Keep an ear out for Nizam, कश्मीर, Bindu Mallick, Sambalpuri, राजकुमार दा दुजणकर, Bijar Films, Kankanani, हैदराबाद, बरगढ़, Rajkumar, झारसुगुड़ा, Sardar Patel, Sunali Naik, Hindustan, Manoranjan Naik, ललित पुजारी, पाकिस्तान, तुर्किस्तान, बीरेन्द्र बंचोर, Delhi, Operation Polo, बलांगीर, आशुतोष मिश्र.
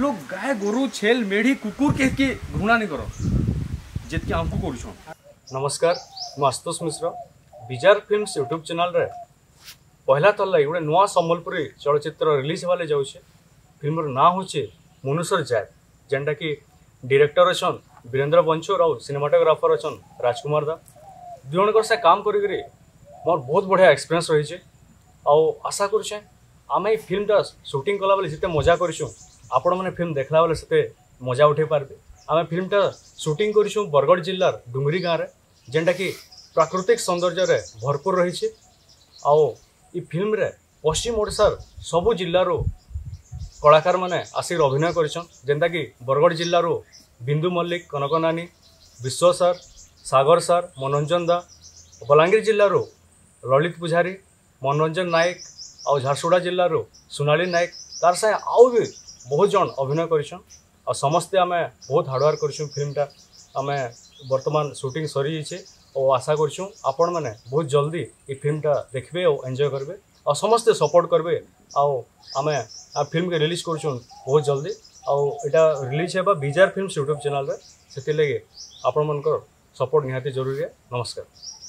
लोग गाय गोरु छेल मेढ़ी कुकुर के घृणा नहीं करो जितके आमको कर। नमस्कार मु आशुतोष मिश्र बिजार फिल्म्स यूट्यूब चैनल रे पहला थर लगे गोटे नुआ सम्बलपुरी चलचित्र रिलीज होवाले जाऊे। फिल्म ना हूँ मनुष्य जात जेनटा कि डायरेक्टर अच्छा बीरेन्द्र बंचोर और सिनेमाटोग्राफर अच्छा राजकुमार दा दुजणकर से काम करी मोर बहुत बढ़िया एक्सपीरियंस रही आशा करें आम ये फिल्मटा सुटिंग कला बेले जिते मजा करूँ आपण मैंने फिल्म देखला बेले से मजा उठे पार्बे। आम फिल्मटा सुटिंग करूँ बरगढ़ जिलार डुंगरी गाँव में जेनटा कि प्राकृतिक सौंदर्य भरपूर रही आउ ये फिल्म रे पश्चिम ओडार सबू जिल्लारो कलाकार मैंने आसिक अभिनय करता कि बरगढ़ जिल्लारो बिंदु मल्लिक कनकनानी विश्व सार सागर सार मनोरंजन दा बलांगीर जिल्लारो ललित पुजारी मनोरंजन नायक और झारसुगुड़ा जिल्लारो सुनाली नायक तार साहे आउ भी बहुत जन अभिनय कर समस्ते आम बहुत हार्डवर्क करूँ। फिल्मटा आम बर्तमान सुटिंग सरी जाइए और आशा करूँ आपण मैंने बहुत जल्दी ये फिल्मटा देखबे और एंजॉय करबे और समस्ते सपोर्ट करबे आउ आम फिल्म के रिलीज करूँ बहुत जल्दी आउ एटा रिलीज है बिजार फिल्म्स यूट्यूब चैनल रे से लगे आपण मन सपोर्ट निहाती जरूरी है। नमस्कार।